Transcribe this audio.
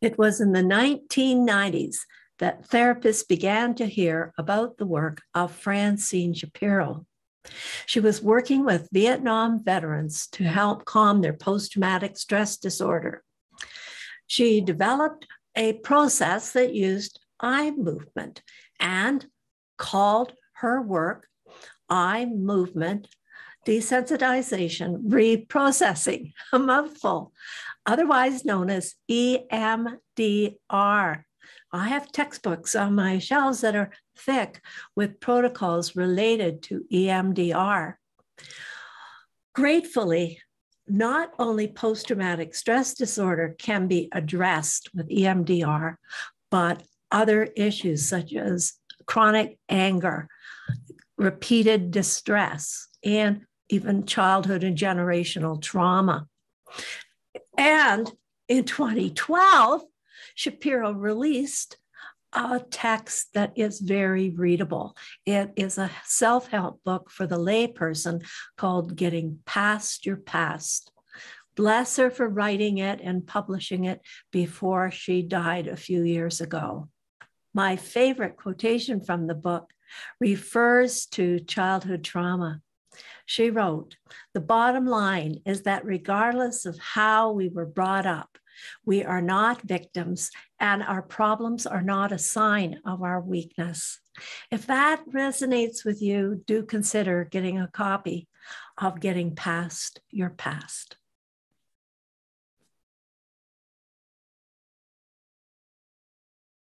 It was in the 1990s that therapists began to hear about the work of Francine Shapiro. She was working with Vietnam veterans to help calm their post-traumatic stress disorder. She developed a process that used eye movement and called her work eye movement desensitization reprocessing, a mouthful, otherwise known as EMDR. I have textbooks on my shelves that are thick with protocols related to EMDR. Gratefully, not only post-traumatic stress disorder can be addressed with EMDR, but other issues such as chronic anger, repeated distress, and even childhood and generational trauma. And in 2012, Shapiro released a text that is very readable. It is a self-help book for the layperson called Getting Past Your Past. Bless her for writing it and publishing it before she died a few years ago. My favorite quotation from the book refers to childhood trauma. She wrote, "The bottom line is that regardless of how we were brought up, we are not victims, and our problems are not a sign of our weakness." If that resonates with you, do consider getting a copy of Getting Past Your Past.